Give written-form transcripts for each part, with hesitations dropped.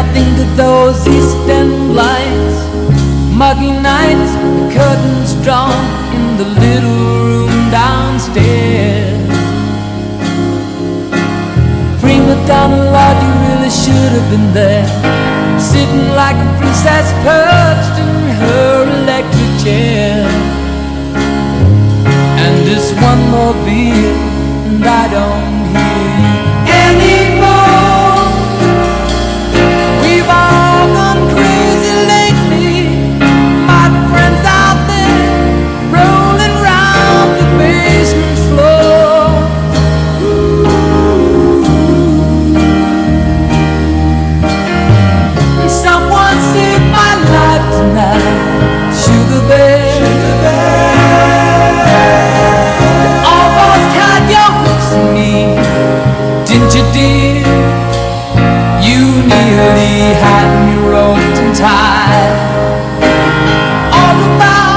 nothing to those eastern lights, muggy nights, the curtains drawn in the little room downstairs. Prima donna, Lord, you really should have been there, sitting like a princess perched in her electric chair. And this one more beer, and I don't hear you anymore. We've all gone crazy lately, my friends out there, rolling round the basement floor. Ooh. Someone saved my life tonight, sugar bear. Didn't you, dear? You nearly had me roped and tied. All about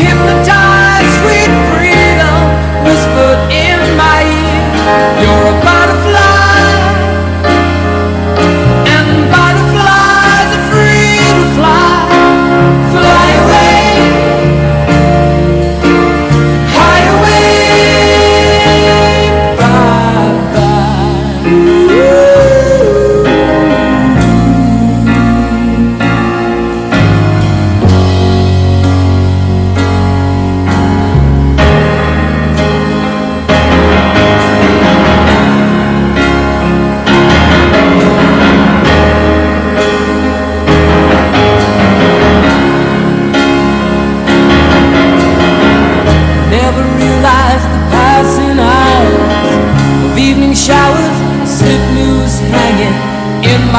hypnotized, sweet freedom whispered in my ear. You're a butterfly, and butterflies are free to fly. Fly away, high away.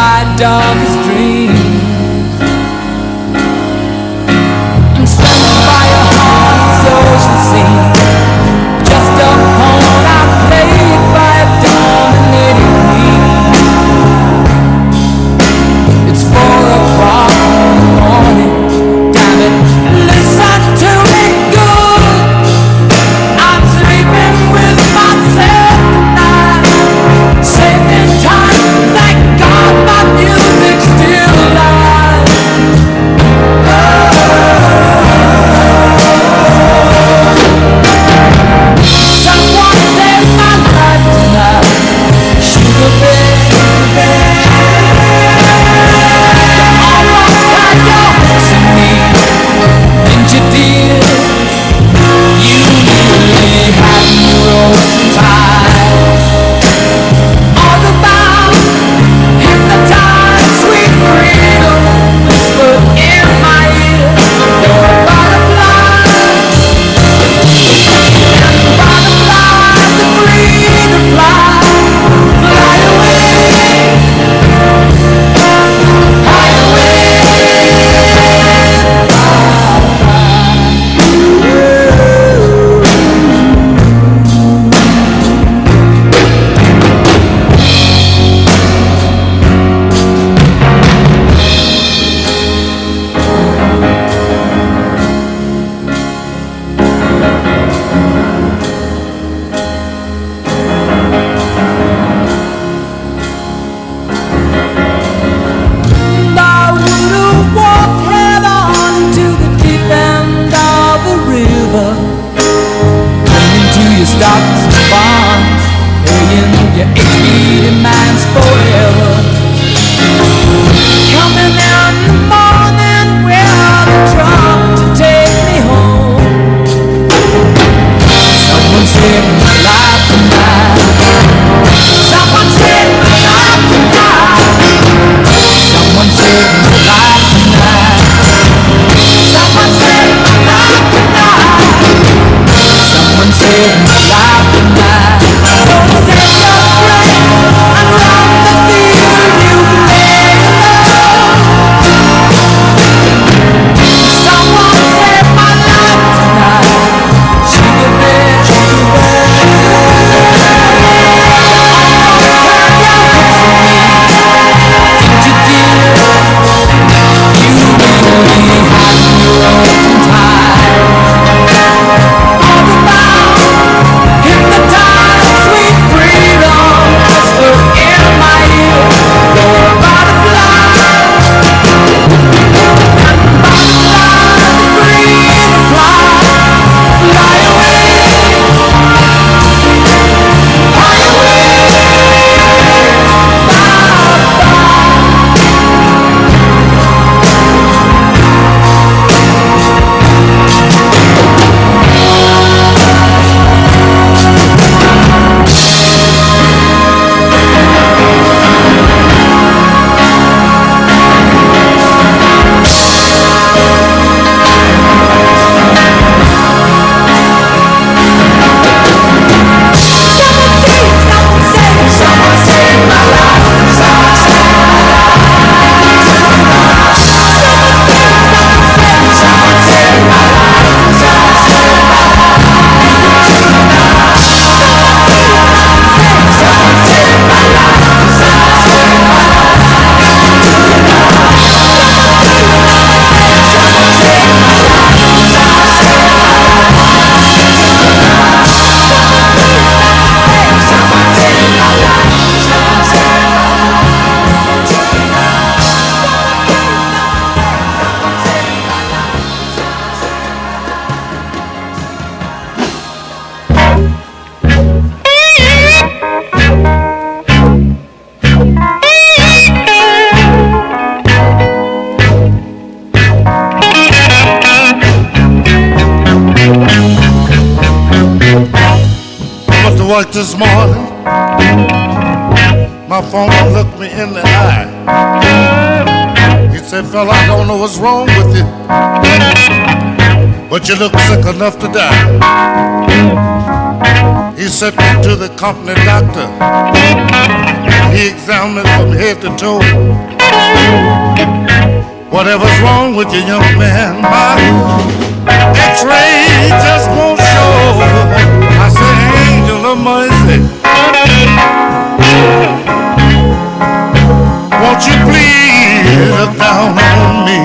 My darkest dreams, I'm standing by a haunted social scene, just a pawn outplayed by a dominating queen. It's 4 o'clock in the morning, damn it, listen to me good. I'm sleeping with myself tonight, saving time. Music still alive. work this morning, my phone looked me in the eye. He said, fella, I don't know what's wrong with you, but you look sick enough to die. He sent me to the company doctor. He examined from head to toe. Whatever's wrong with you, young man, my X-ray just won't show. I said, angel of mercy, won't you please look down on me?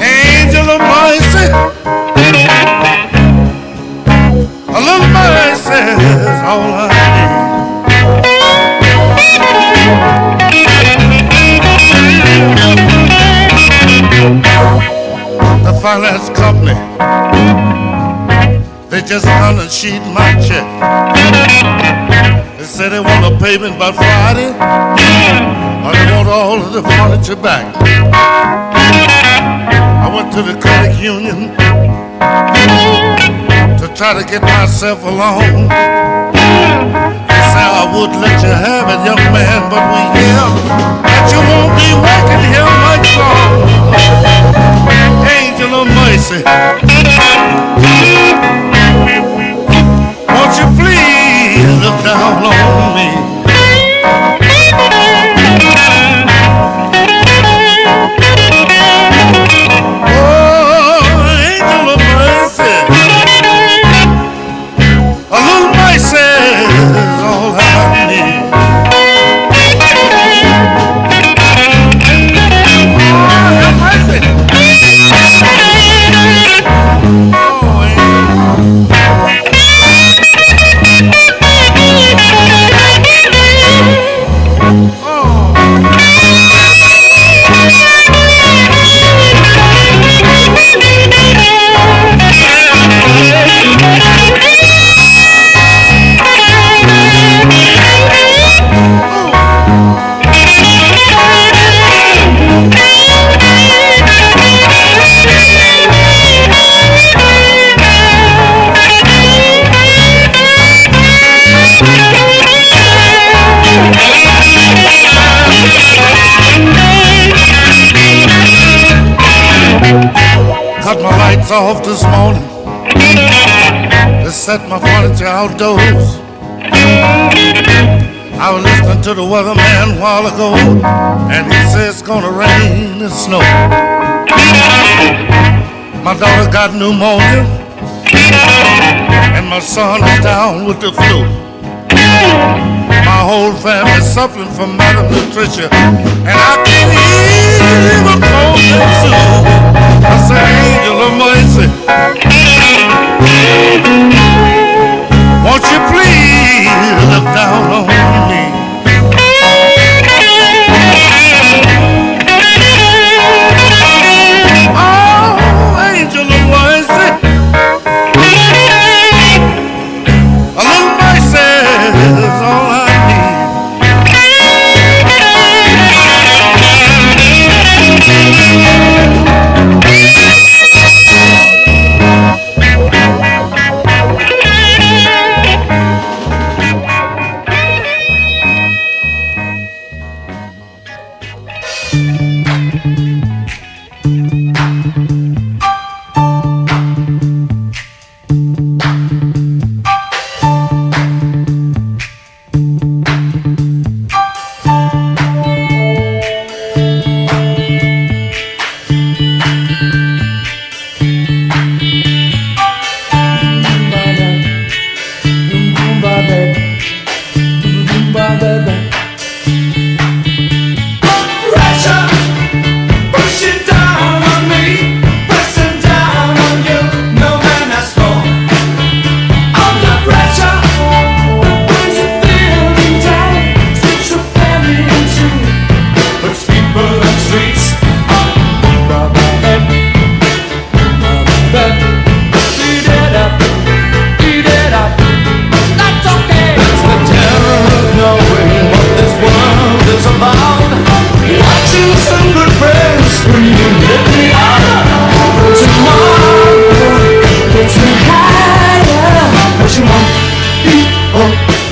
Angel of mercy, a little mercy is all I finance company, they just kind of sheet my check. They said they want a payment by Friday, or they want all of the furniture back. I went to the credit union to try to get myself a loan. They said I would let you have it, young man, but we hear that you won't be working here much longer. Angel of mercy, won't you please look down on me? Oh, angel of mercy, a little mercy is all I need. Cut my lights off this morning. They set my furniture outdoors. I was listening to the weatherman a while ago, and he said it's gonna rain and snow. My daughter got pneumonia, and my son is down with the flu. My whole family suffering from malnutrition, and I can't even cold and soup. I say, angel of mercy, won't you please look down on me? Oh, angel of mercy, a little mercy is all I need.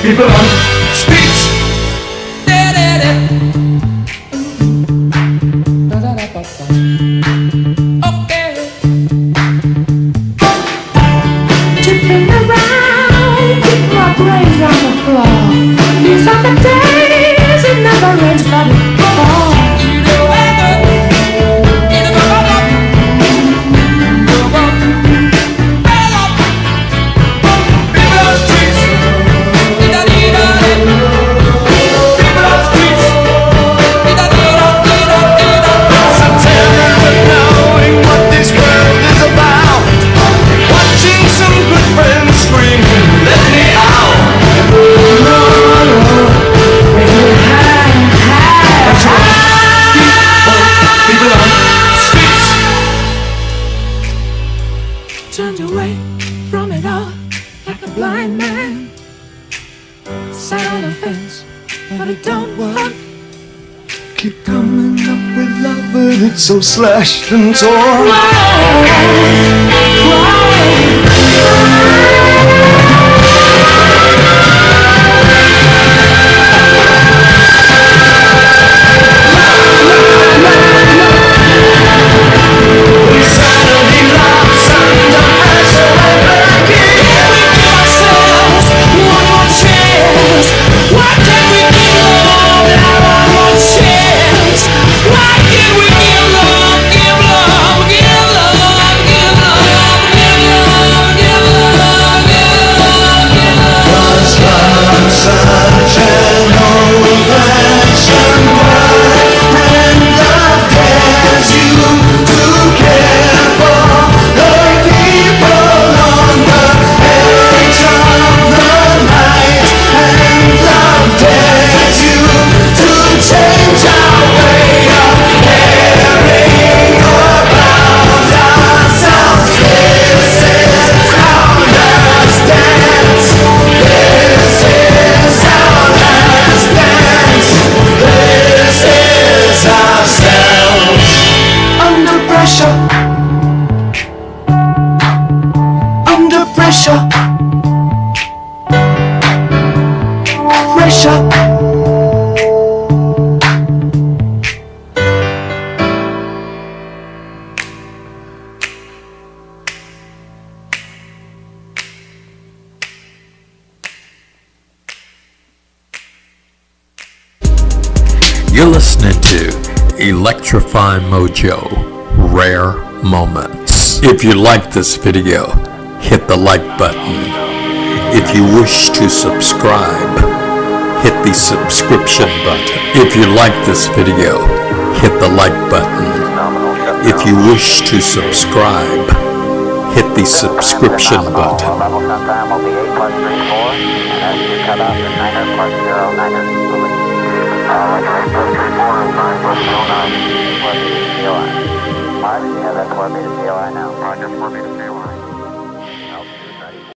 people on speech. Okay. Tipping around, keep my brains on the floor. These are the days it never rains but it falls. Turned away from it all like a blind man. Sat on a fence, but it don't work. Keep coming up with love, but it's so slashed and torn. Under pressure, pressure, you're listening to Electrifying Mojo Rare Moments. If you like this video, hit the like button. If you wish to subscribe, hit the subscription button. If you like this video, hit the like button. If you wish to subscribe, hit the subscription button. Why did you have that 4 minutes?